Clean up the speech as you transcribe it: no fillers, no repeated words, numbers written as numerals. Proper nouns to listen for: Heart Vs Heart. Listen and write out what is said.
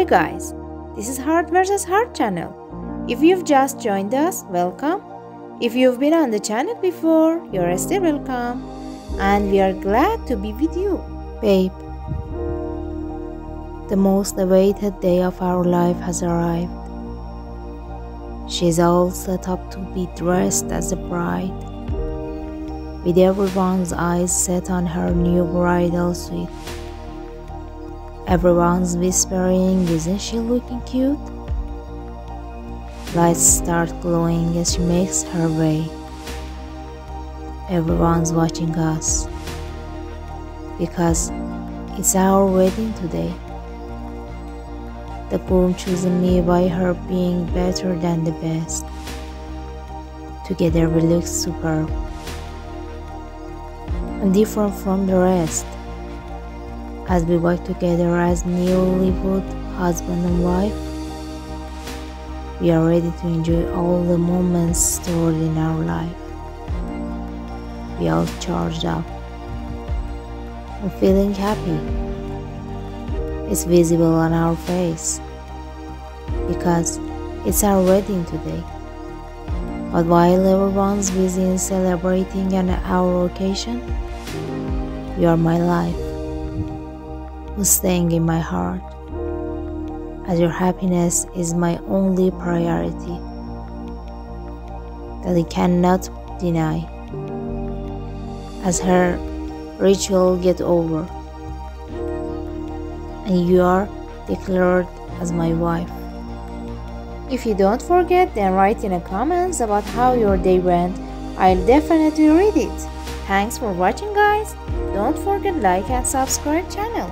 Hi guys, this is Heart vs Heart channel. If you've just joined us, welcome. If you've been on the channel before, you're still welcome. And we are glad to be with you. Babe, the most awaited day of our life has arrived. She's all set up to be dressed as a bride, with everyone's eyes set on her new bridal suite. Everyone's whispering, "Isn't she looking cute?" Lights start glowing as she makes her way. Everyone's watching us, because it's our wedding today. The groom chooses me by her being better than the best. Together we look superb and different from the rest, as we work together as newlywed husband and wife. We are ready to enjoy all the moments stored in our life. We are all charged up and feeling happy. It's visible on our face, because it's our wedding today. But while everyone's busy in celebrating on our occasion, you are my life, who's staying in my heart, as your happiness is my only priority that I cannot deny. As her ritual gets over, and you are declared as my wife. If you don't forget, then write in the comments about how your day went. I'll definitely read it. Thanks for watching guys. Don't forget like and subscribe channel.